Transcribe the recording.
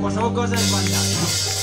Qualsevol cosa és variable.